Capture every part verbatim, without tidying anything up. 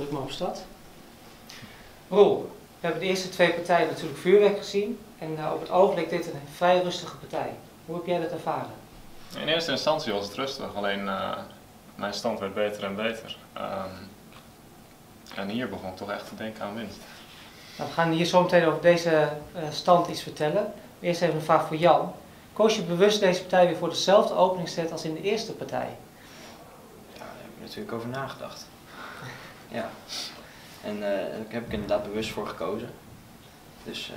Druk maar op stad. Roel, we hebben de eerste twee partijen natuurlijk vuurwerk gezien en uh, op het ogenblik dit een vrij rustige partij. Hoe heb jij dat ervaren? In eerste instantie was het rustig, alleen uh, mijn stand werd beter en beter. Uh, en hier begon ik toch echt te denken aan winst. Nou, we gaan hier zo meteen over deze uh, stand iets vertellen. Eerst even een vraag voor Jan. Koos je bewust deze partij weer voor dezelfde openingsset als in de eerste partij? Ja, daar heb ik natuurlijk over nagedacht. Ja. En uh, daar heb ik inderdaad bewust voor gekozen. Dus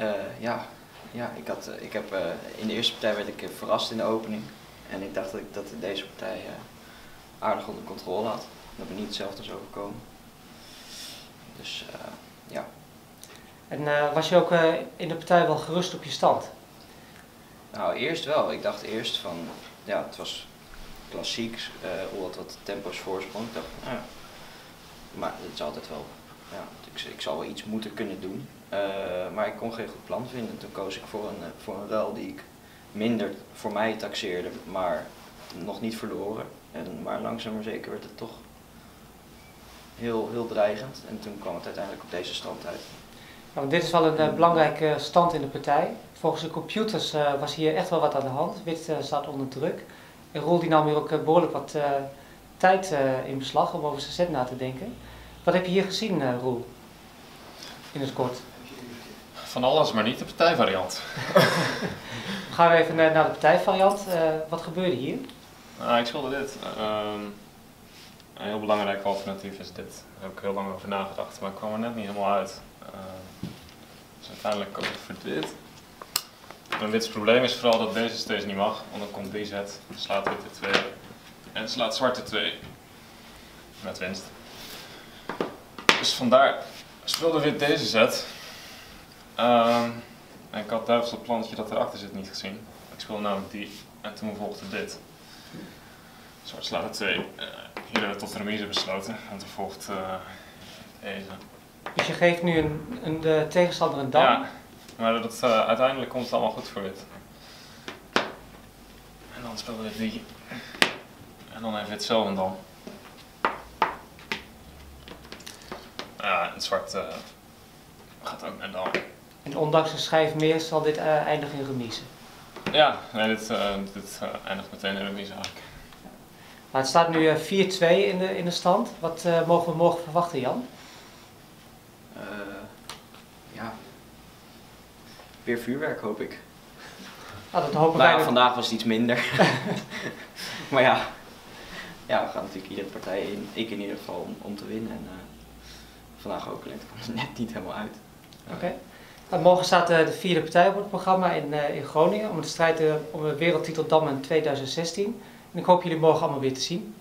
uh, uh, ja, ja ik had, uh, ik heb, uh, in de eerste partij werd ik verrast in de opening. En ik dacht dat ik dat deze partij uh, aardig onder controle had. Dat ben niet hetzelfde als overkomen. Dus uh, ja. En uh, was je ook uh, in de partij wel gerust op je stand? Nou, eerst wel. Ik dacht eerst van, ja, het was klassiek, uh, wat, wat tempo's voorsprong. Ik dacht, nou ja. Maar het is altijd wel, ja, ik, ik zal wel iets moeten kunnen doen, uh, maar ik kon geen goed plan vinden. Toen koos ik voor een, voor een ruil die ik minder voor mij taxeerde, maar nog niet verloren. En, maar langzaam maar zeker werd het toch heel, heel dreigend en toen kwam het uiteindelijk op deze stand uit. Nou, dit is wel een uh, belangrijke stand in de partij. Volgens de computers uh, was hier echt wel wat aan de hand. Wit uh, staat onder druk. En Roel die nam hier ook uh, behoorlijk wat uh, tijd uh, in beslag om over zijn set na te denken. Wat heb je hier gezien, uh, Roel? In het kort. Van alles, maar niet de partijvariant. We gaan even naar de partijvariant. Uh, wat gebeurde hier? Nou, ik speelde dit. Uh, een heel belangrijk alternatief is dit. Daar heb ik heel lang over nagedacht, maar ik kwam er net niet helemaal uit. Uh, dus uiteindelijk koos ik voor dit. En wits probleem is vooral dat deze steeds niet mag, want dan komt die zet, slaat witte twee en slaat zwarte twee. Met winst. Dus vandaar speelde wit deze zet. Uh, en ik had duivels dat plantje dat erachter zit niet gezien. Ik speelde namelijk die en toen volgde dit. Zwart slaat het twee. Uh, hier hebben we tot remise besloten en toen volgt uh, deze. Dus je geeft nu een, een, de tegenstander een dam? Ja, maar dat, uh, uiteindelijk komt het allemaal goed voor wit. En dan speelde wit die. En dan heeft wit zelf een dam. Ja, het zwart uh, gaat ook naar dam. En ondanks een schijf meer zal dit uh, eindigen in remise? Ja, nee, dit, uh, dit uh, eindigt meteen in remise eigenlijk. Maar het staat nu uh, vier twee in de, in de stand. Wat uh, mogen we morgen verwachten, Jan? Uh, ja, weer vuurwerk hoop ik. Ah, dat hopen wij. Nou, vandaag was het iets minder. Maar ja, ja, we gaan natuurlijk iedere partij in, ik in ieder geval, om, om te winnen. En uh, vandaag ook, het komt er net niet helemaal uit. Oké. Okay. Uh, morgen staat uh, de vierde partij op het programma in, uh, in Groningen om de strijd uh, om de wereldtitel Dammen tweeduizend zestien. En ik hoop jullie morgen allemaal weer te zien.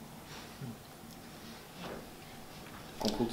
Komt goed.